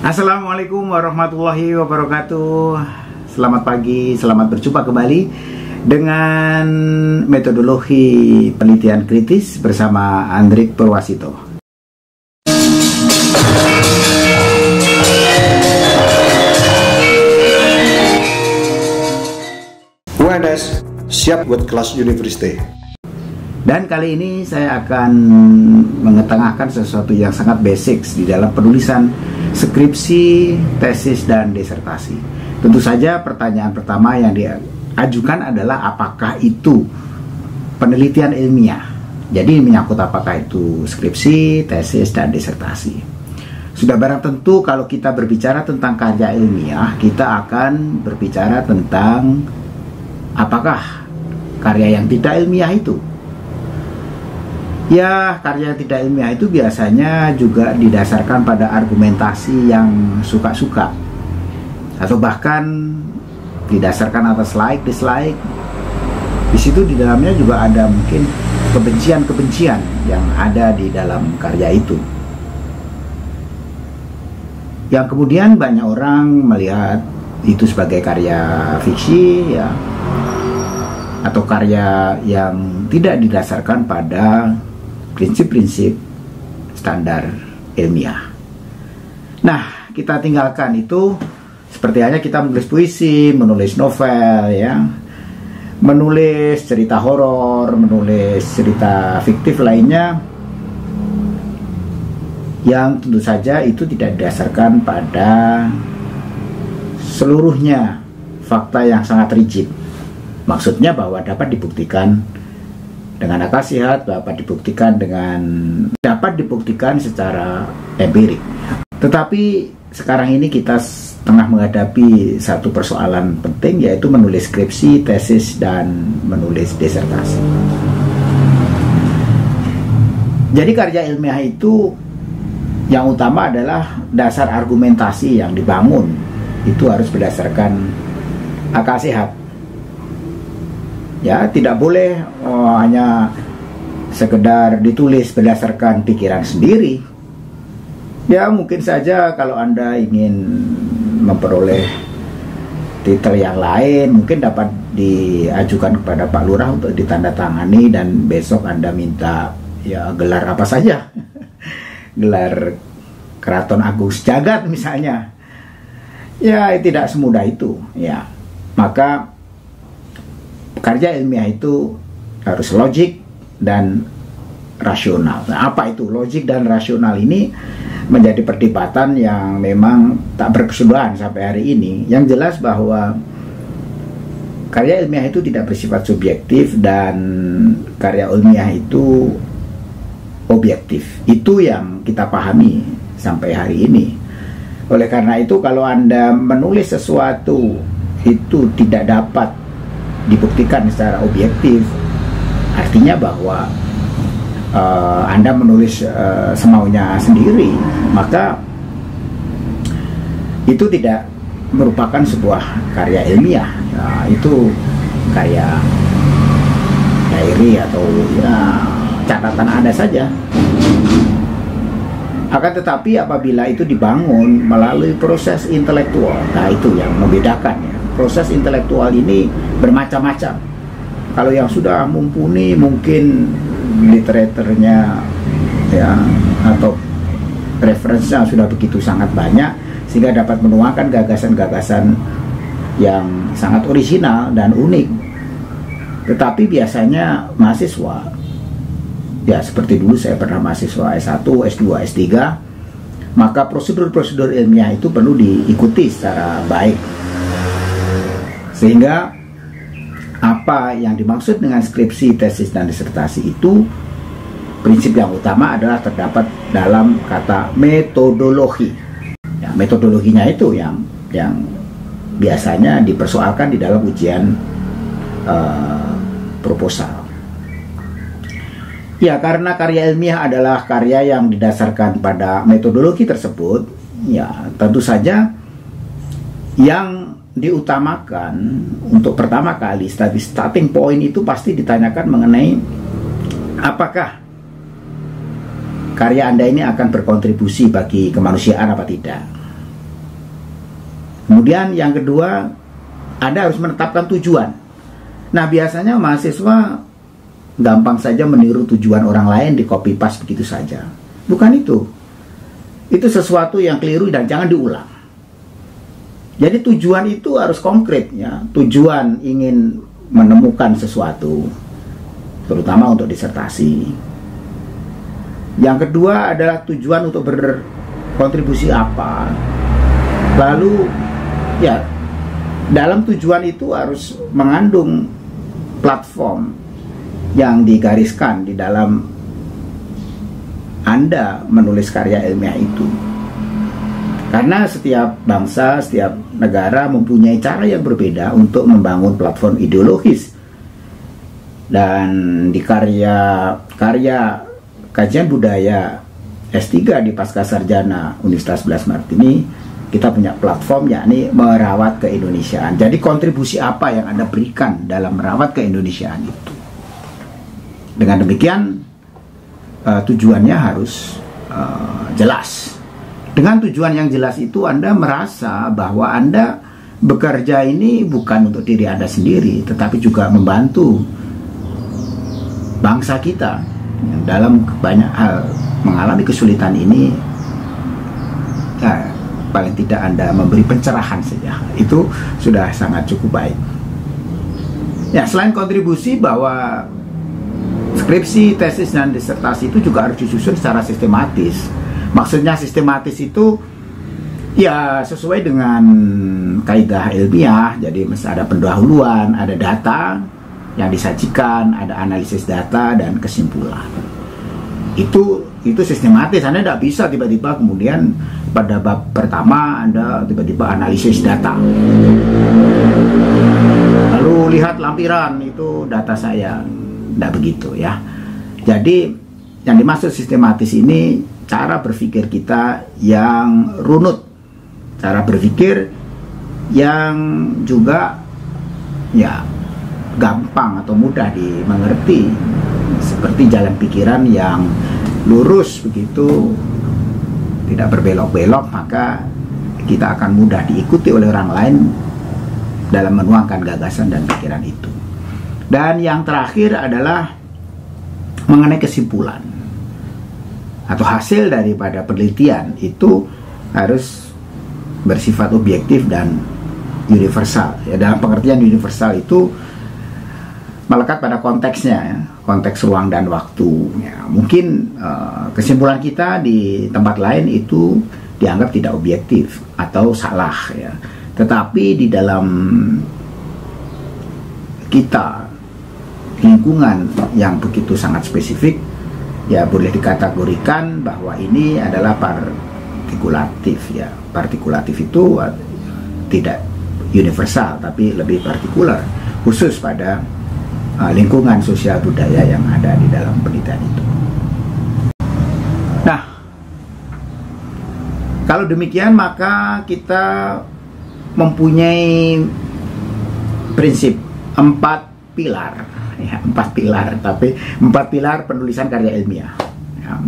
Assalamualaikum warahmatullahi wabarakatuh. Selamat pagi, selamat berjumpa kembali dengan metodologi penelitian kritis bersama Andrik Purwasito. UNS siap buat kelas universitas. Dan kali ini saya akan mengetengahkan sesuatu yang sangat basic di dalam penulisan skripsi, tesis, dan disertasi. Tentu saja pertanyaan pertama yang diajukan adalah apakah itu penelitian ilmiah. Jadi menyangkut apakah itu skripsi, tesis, dan disertasi. Sudah barang tentu kalau kita berbicara tentang karya ilmiah, kita akan berbicara tentang apakah karya yang tidak ilmiah itu. Ya, karya tidak ilmiah itu biasanya juga didasarkan pada argumentasi yang suka-suka, atau bahkan didasarkan atas like-dislike. Di situ di dalamnya juga ada mungkin kebencian-kebencian yang ada di dalam karya itu, yang kemudian banyak orang melihat itu sebagai karya fiksi, ya, atau karya yang tidak didasarkan pada prinsip-prinsip standar ilmiah. Nah, kita tinggalkan itu seperti hanya kita menulis puisi, menulis novel, ya, menulis cerita horor, menulis cerita fiktif lainnya, yang tentu saja itu tidak didasarkan pada seluruhnya fakta yang sangat rigid. Maksudnya bahwa dapat dibuktikan dengan akal sehat, dapat dibuktikan secara empirik. Tetapi sekarang ini kita tengah menghadapi satu persoalan penting, yaitu menulis skripsi, tesis, dan menulis disertasi. Jadi karya ilmiah itu yang utama adalah dasar argumentasi yang dibangun. Itu harus berdasarkan akal sehat. Ya, tidak boleh hanya sekedar ditulis berdasarkan pikiran sendiri. Ya, mungkin saja kalau Anda ingin memperoleh titel yang lain, mungkin dapat diajukan kepada Pak Lurah untuk ditandatangani, dan besok Anda minta, ya, gelar apa saja. Gelar Keraton Agung Sejagat misalnya. Ya, tidak semudah itu, ya. Maka karya ilmiah itu harus logik dan rasional. Nah, apa itu logik dan rasional ini menjadi perdebatan yang memang tak berkesudahan sampai hari ini. Yang jelas bahwa karya ilmiah itu tidak bersifat subjektif dan karya ilmiah itu objektif. Itu yang kita pahami sampai hari ini. Oleh karena itu kalau Anda menulis sesuatu itu tidak dapat dibuktikan secara objektif, artinya bahwa Anda menulis semaunya sendiri, maka itu tidak merupakan sebuah karya ilmiah, ya. Itu karya diary atau, ya, catatan Anda saja. Akan tetapi apabila itu dibangun melalui proses intelektual, nah itu yang membedakan, ya. Proses intelektual ini bermacam-macam. Kalau yang sudah mumpuni mungkin literaturnya, ya, atau referensinya sudah begitu sangat banyak sehingga dapat menuangkan gagasan-gagasan yang sangat orisinal dan unik. Tetapi biasanya mahasiswa, ya, seperti dulu saya pernah mahasiswa S1, S2, S3, maka prosedur-prosedur ilmiah itu perlu diikuti secara baik. Sehingga apa yang dimaksud dengan skripsi, tesis, dan disertasi itu, prinsip yang utama adalah terdapat dalam kata metodologi. Ya, metodologinya itu yang biasanya dipersoalkan di dalam ujian proposal. Ya, karena karya ilmiah adalah karya yang didasarkan pada metodologi tersebut, ya tentu saja yang diutamakan untuk pertama kali starting point itu pasti ditanyakan mengenai apakah karya Anda ini akan berkontribusi bagi kemanusiaan apa tidak. Kemudian yang kedua, Anda harus menetapkan tujuan. Nah, biasanya mahasiswa gampang saja meniru tujuan orang lain, di copy paste begitu saja. Bukan itu. Itu sesuatu yang keliru dan jangan diulang. Jadi tujuan itu harus konkret, ya. Tujuan ingin menemukan sesuatu, terutama untuk disertasi. Yang kedua adalah tujuan untuk berkontribusi apa. Lalu ya, dalam tujuan itu harus mengandung platform yang digariskan di dalam Anda menulis karya ilmiah itu. Karena setiap bangsa, setiap negara mempunyai cara yang berbeda untuk membangun platform ideologis. Dan di karya kajian budaya S3 di Pascasarjana Universitas Sebelas Maret ini, kita punya platform yakni merawat keindonesiaan. Jadi kontribusi apa yang Anda berikan dalam merawat keindonesiaan itu. Dengan demikian tujuannya harus jelas. Dengan tujuan yang jelas itu Anda merasa bahwa Anda bekerja ini bukan untuk diri Anda sendiri, tetapi juga membantu bangsa kita yang dalam banyak hal mengalami kesulitan ini. Paling tidak Anda memberi pencerahan saja, itu sudah sangat cukup baik. Ya, selain kontribusi, bahwa skripsi, tesis, dan disertasi itu juga harus disusun secara sistematis. Maksudnya sistematis itu ya sesuai dengan kaidah ilmiah. Jadi mesti ada pendahuluan, ada data yang disajikan, ada analisis data dan kesimpulan. Itu sistematis. Anda tidak bisa tiba-tiba kemudian pada bab pertama Anda tiba-tiba analisis data, lalu lihat lampiran itu data saya. Tidak begitu, ya. Jadi yang dimaksud sistematis ini cara berpikir kita yang runut, cara berpikir yang juga ya gampang atau mudah dimengerti, seperti jalan pikiran yang lurus begitu, tidak berbelok-belok, maka kita akan mudah diikuti oleh orang lain dalam menuangkan gagasan dan pikiran itu. Dan yang terakhir adalah mengenai kesimpulan atau hasil daripada penelitian, itu harus bersifat objektif dan universal. Ya, dalam pengertian universal itu melekat pada konteksnya, ya. Konteks ruang dan waktu, ya. Mungkin kesimpulan kita di tempat lain itu dianggap tidak objektif atau salah, ya. Tetapi di dalam kita lingkungan yang begitu sangat spesifik, ya boleh dikategorikan bahwa ini adalah partikulatif, ya. Partikulatif itu tidak universal tapi lebih partikular, khusus pada lingkungan sosial budaya yang ada di dalam penelitian itu. Nah, kalau demikian maka kita mempunyai prinsip 4 pilar, ya, 4 pilar, tapi 4 pilar penulisan karya ilmiah. Ya.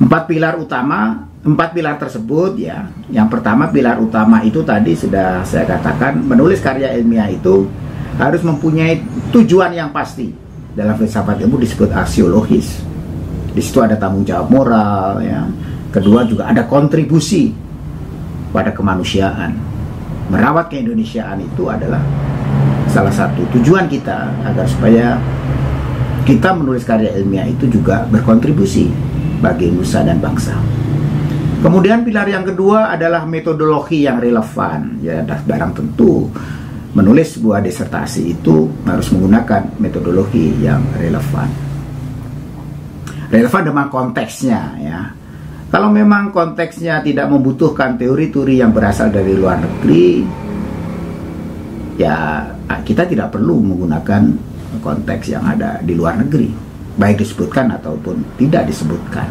4 pilar utama, 4 pilar tersebut, ya. Yang pertama, pilar utama itu tadi sudah saya katakan, menulis karya ilmiah itu harus mempunyai tujuan yang pasti. Dalam filsafat ilmu disebut aksiologis. Di situ ada tanggung jawab moral, ya. Kedua juga ada kontribusi pada kemanusiaan. Merawat keindonesiaan itu adalah salah satu tujuan kita, agar supaya kita menulis karya ilmiah itu juga berkontribusi bagi nusa dan bangsa. Kemudian pilar yang kedua adalah metodologi yang relevan. Ya, barang tentu menulis sebuah disertasi itu harus menggunakan metodologi yang relevan. Relevan dengan konteksnya, ya. Kalau memang konteksnya tidak membutuhkan teori-teori yang berasal dari luar negeri, ya kita tidak perlu menggunakan konteks yang ada di luar negeri, baik disebutkan ataupun tidak disebutkan.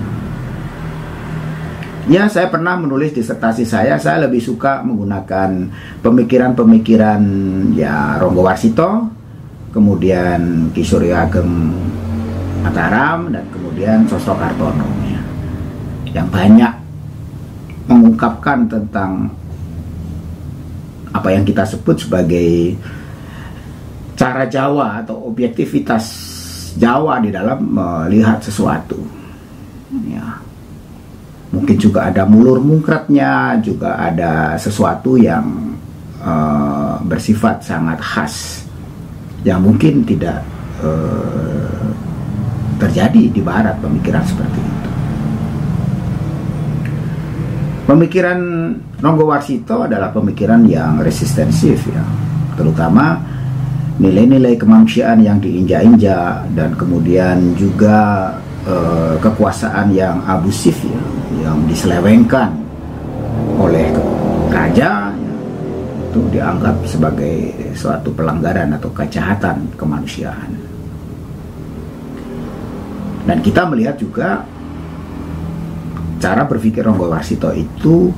Ya, saya pernah menulis disertasi saya lebih suka menggunakan pemikiran-pemikiran ya Ronggowarsito, kemudian Ki Suryo Ageng Mataram, dan kemudian sosok Artono, ya, yang banyak mengungkapkan tentang apa yang kita sebut sebagai cara Jawa atau objektivitas Jawa di dalam melihat sesuatu. Ya. Mungkin juga ada mulur mungkratnya, juga ada sesuatu yang bersifat sangat khas yang mungkin tidak terjadi di Barat, pemikiran seperti itu. Pemikiran Ronggowarsito adalah pemikiran yang resistensif, ya, terutama nilai-nilai kemanusiaan yang diinjak-injak dan kemudian juga kekuasaan yang abusif, ya, yang diselewengkan oleh raja, ya, itu dianggap sebagai suatu pelanggaran atau kejahatan kemanusiaan. Dan kita melihat juga cara berpikir Ronggowarsito itu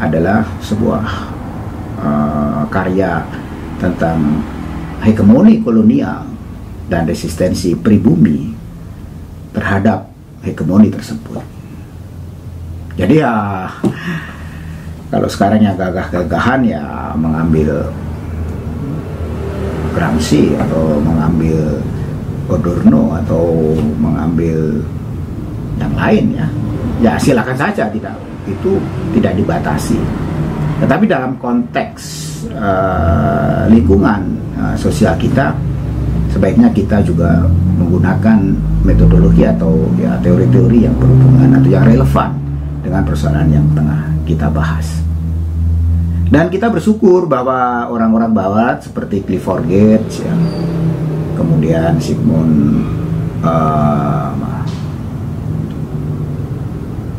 adalah sebuah karya tentang hegemoni kolonial dan resistensi pribumi terhadap hegemoni tersebut. Jadi ya, kalau sekarang yang gagah-gagahan ya mengambil Gramsci atau mengambil Adorno atau mengambil yang lain, ya. Ya silakan saja, tidak, itu tidak dibatasi. Tetapi dalam konteks lingkungan sosial kita, sebaiknya kita juga menggunakan metodologi atau ya teori-teori yang berhubungan atau yang relevan dengan persoalan yang tengah kita bahas. Dan kita bersyukur bahwa orang-orang Barat seperti Clifford Geertz, ya, kemudian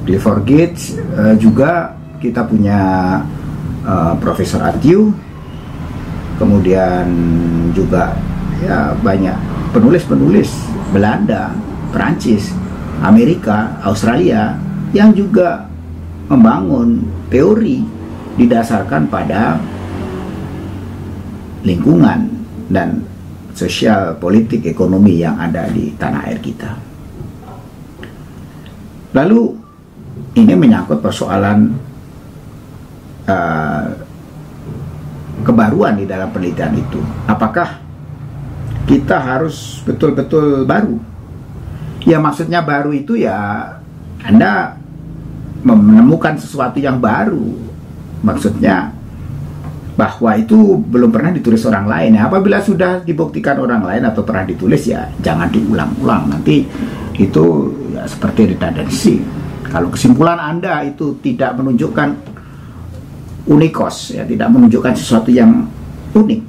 Clifford Geertz, juga kita punya Profesor Atiu, kemudian juga ya banyak penulis-penulis Belanda, Perancis, Amerika, Australia yang juga membangun teori didasarkan pada lingkungan dan sosial, politik, ekonomi yang ada di tanah air kita. Lalu ini menyangkut persoalan kebaruan di dalam penelitian itu. Apakah kita harus betul-betul baru? Ya maksudnya baru itu ya Anda menemukan sesuatu yang baru. Maksudnya bahwa itu belum pernah ditulis orang lain. Nah, apabila sudah dibuktikan orang lain atau pernah ditulis, ya jangan diulang-ulang. Nanti itu ya seperti redaksi. Kalau kesimpulan Anda itu tidak menunjukkan unikos, ya tidak menunjukkan sesuatu yang unik,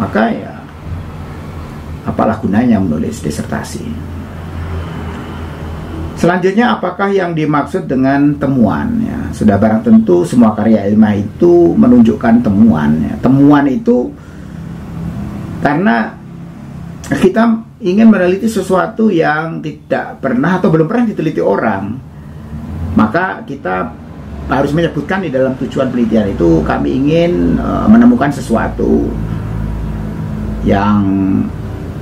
maka ya apalah gunanya menulis disertasi. Selanjutnya, apakah yang dimaksud dengan temuan? Ya, sudah barang tentu semua karya ilmiah itu menunjukkan temuan. Ya, temuan itu karena kita ingin meneliti sesuatu yang tidak pernah atau belum pernah diteliti orang. Maka kita harus menyebutkan di dalam tujuan penelitian itu kami ingin menemukan sesuatu yang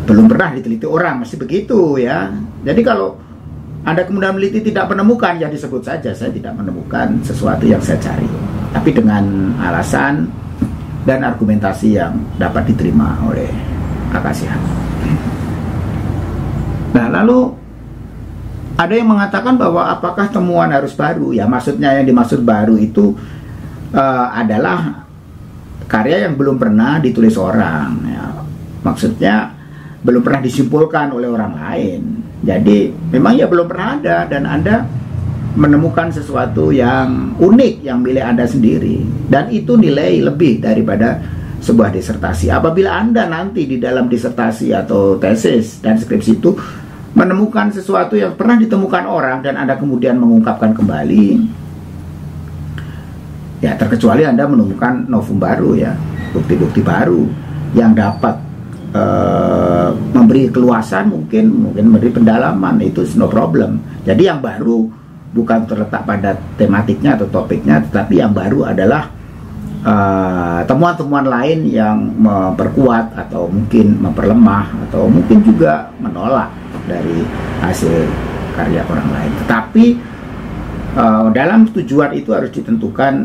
belum pernah diteliti orang, mesti begitu, ya. Jadi kalau Anda kemudian meneliti tidak menemukan, ya disebut saja saya tidak menemukan sesuatu yang saya cari, tapi dengan alasan dan argumentasi yang dapat diterima oleh akal sehat. Nah, lalu ada yang mengatakan bahwa apakah temuan harus baru? Ya maksudnya yang dimaksud baru itu adalah karya yang belum pernah ditulis orang, ya. Maksudnya belum pernah disimpulkan oleh orang lain. Jadi memang ya belum pernah ada, dan Anda menemukan sesuatu yang unik yang milik Anda sendiri, dan itu nilai lebih daripada sebuah disertasi. Apabila Anda nanti di dalam disertasi atau tesis dan skripsi itu menemukan sesuatu yang pernah ditemukan orang dan Anda kemudian mengungkapkan kembali, ya terkecuali Anda menemukan novum baru, ya bukti-bukti baru yang dapat memberi keluasan, mungkin memberi pendalaman, itu no problem. Jadi yang baru bukan terletak pada tematiknya atau topiknya, tetapi yang baru adalah temuan-temuan lain yang memperkuat atau mungkin memperlemah atau mungkin juga menolak dari hasil karya orang lain. Tetapi dalam tujuan itu harus ditentukan,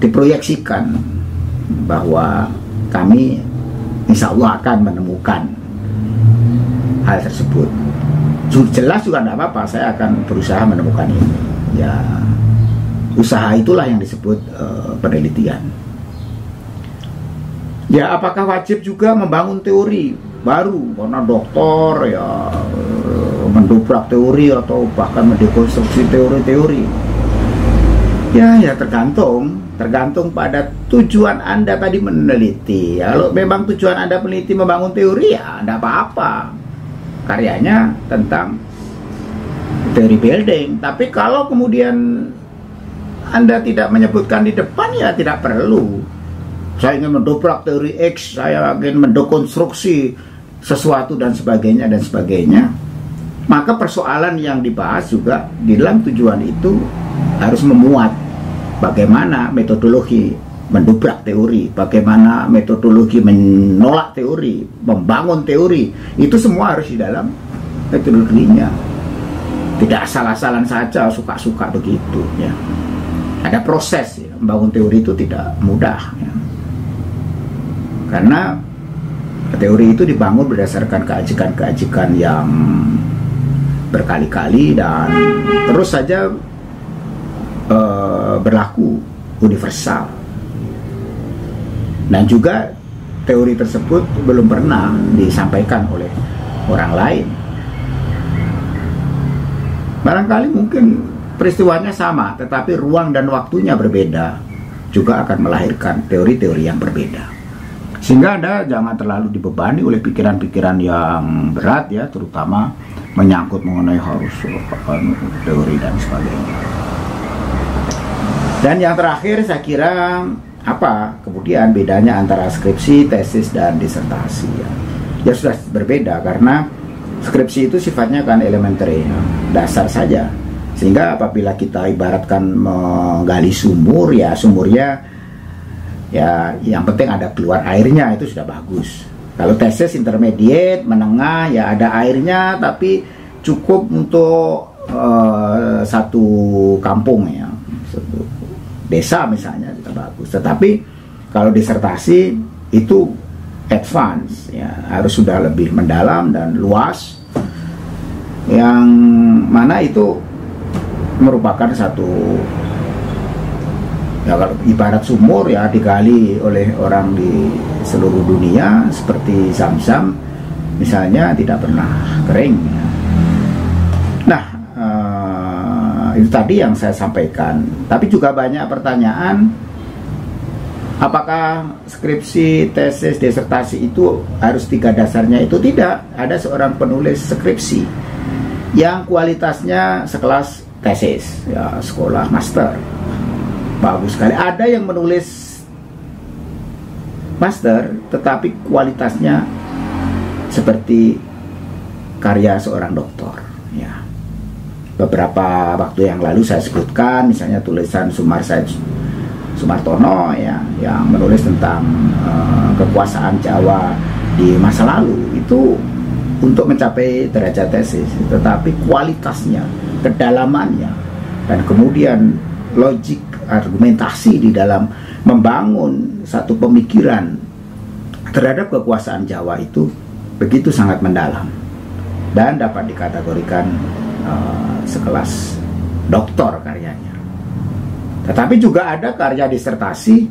diproyeksikan bahwa kami insya Allah akan menemukan hal tersebut. Jelas juga tidak apa-apa, saya akan berusaha menemukan ini. Ya, usaha itulah yang disebut penelitian. Ya, apakah wajib juga membangun teori baru karena doktor ya mendobrak teori atau bahkan mendekonstruksi teori-teori? Ya tergantung pada tujuan Anda tadi meneliti. Kalau memang tujuan Anda meneliti membangun teori, ya tidak apa-apa, karyanya tentang teori building. Tapi kalau kemudian Anda tidak menyebutkan di depan, ya tidak perlu. Saya ingin mendobrak teori X, saya ingin mendekonstruksi sesuatu dan sebagainya dan sebagainya. Maka persoalan yang dibahas juga di dalam tujuan itu harus memuat bagaimana metodologi mendobrak teori, bagaimana metodologi menolak teori, membangun teori. Itu semua harus di dalam metodologinya. Tidak asal-asalan saja, suka-suka begitu ya. Ada proses ya. Membangun teori itu tidak mudah ya. Karena teori itu dibangun berdasarkan keajikan-keajikan yang berkali-kali dan terus saja berlaku universal, dan juga teori tersebut belum pernah disampaikan oleh orang lain. Barangkali mungkin peristiwanya sama, tetapi ruang dan waktunya berbeda, juga akan melahirkan teori-teori yang berbeda. Sehingga Anda jangan terlalu dibebani oleh pikiran-pikiran yang berat ya, terutama menyangkut mengenai harus teori dan sebagainya. Dan yang terakhir saya kira apa kemudian bedanya antara skripsi, tesis, dan disertasi ya. Ya sudah berbeda, karena skripsi itu sifatnya kan elementary ya, dasar saja. Sehingga apabila kita ibaratkan menggali sumur, ya sumurnya ya yang penting ada keluar airnya, itu sudah bagus. Kalau tesis intermediate, menengah, ya ada airnya tapi cukup untuk satu kampung ya, satu desa misalnya, sudah bagus. Tetapi kalau disertasi itu advance ya, harus sudah lebih mendalam dan luas, yang mana itu merupakan satu ya, kalau ibarat sumur ya digali oleh orang di seluruh dunia, seperti Zam-Zam misalnya tidak pernah kering. Nah itu tadi yang saya sampaikan. Tapi juga banyak pertanyaan, apakah skripsi, tesis, disertasi itu harus tiga dasarnya? Itu tidak. Ada seorang penulis skripsi yang kualitasnya sekelas tesis ya, sekolah master, bagus sekali. Ada yang menulis master tetapi kualitasnya seperti karya seorang doktor ya. Beberapa waktu yang lalu saya sebutkan misalnya tulisan Sumartono ya, yang menulis tentang kekuasaan Jawa di masa lalu, itu untuk mencapai derajat tesis. Tetapi kualitasnya, kedalamannya, dan kemudian logik argumentasi di dalam membangun satu pemikiran terhadap kekuasaan Jawa itu begitu sangat mendalam dan dapat dikategorikan sekelas doktor karyanya. Tetapi juga ada karya disertasi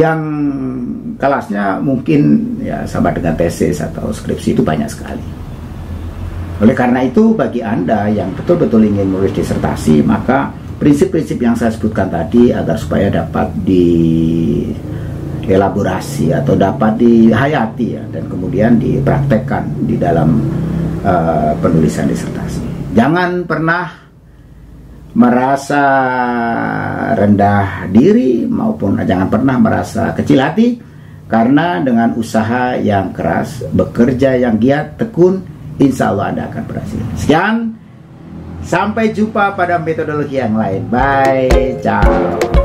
yang kelasnya mungkin ya sama dengan tesis atau skripsi, itu banyak sekali. Oleh karena itu bagi Anda yang betul-betul ingin menulis disertasi, maka prinsip-prinsip yang saya sebutkan tadi agar supaya dapat dielaborasi atau dapat dihayati ya, dan kemudian dipraktekkan di dalam penulisan disertasi. Jangan pernah merasa rendah diri maupun jangan pernah merasa kecil hati, karena dengan usaha yang keras, bekerja yang giat, tekun, insya Allah Anda akan berhasil. Sekian. Sampai jumpa pada metodologi yang lain. Bye, ciao.